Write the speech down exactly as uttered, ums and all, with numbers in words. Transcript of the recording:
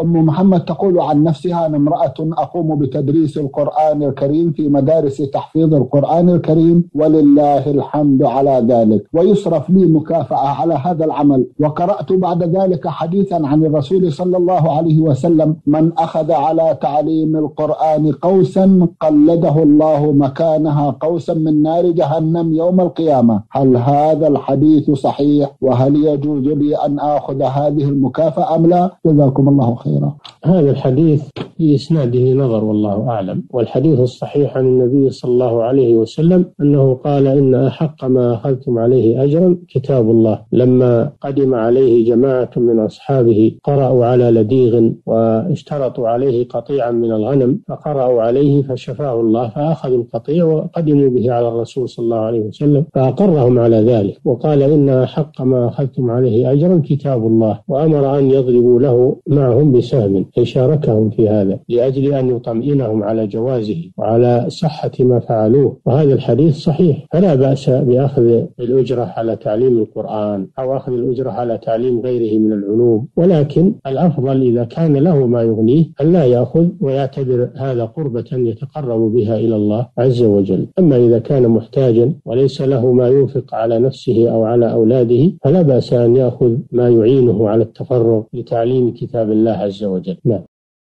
أم محمد تقول عن نفسها: أنا امرأة أقوم بتدريس القرآن الكريم في مدارس تحفيظ القرآن الكريم، ولله الحمد على ذلك، ويصرف لي مكافأة على هذا العمل. وقرأت بعد ذلك حديثا عن الرسول صلى الله عليه وسلم: من أخذ على تعليم القرآن قوسا قلده الله مكانها قوسا من نار جهنم يوم القيامة. هل هذا الحديث صحيح؟ وهل يجوز لي أن آخذ هذه المكافأة أم لا؟ جزاكم الله خير. هذا الحديث في إسناده نظر والله أعلم، والحديث الصحيح عن النبي صلى الله عليه وسلم أنه قال: إن أحق ما أخذتم عليه أجرا كتاب الله، لما قدم عليه جماعة من أصحابه قرأوا على لديغ واشترطوا عليه قطيعا من الغنم، فقرأوا عليه فشفاه الله، فأخذوا القطيع وقدموا به على الرسول صلى الله عليه وسلم فأقرهم على ذلك، وقال: إن أحق ما أخذتم عليه أجرا كتاب الله، وأمر أن يضربوا له معهم بسهم، فشاركهم في هذا لأجل أن يطمئنهم على جوازه وعلى صحة ما فعلوه. وهذا الحديث صحيح، فلا بأس بأخذ الأجرة على تعليم القرآن أو أخذ الأجرة على تعليم غيره من العلوم، ولكن الأفضل إذا كان له ما يغنيه ألا يأخذ، ويعتبر هذا قربة يتقرب بها إلى الله عز وجل. أما إذا كان محتاجا وليس له ما ينفق على نفسه أو على أولاده، فلا بأس أن يأخذ ما يعينه على التفرغ لتعليم كتاب الله عز وجل. نعم.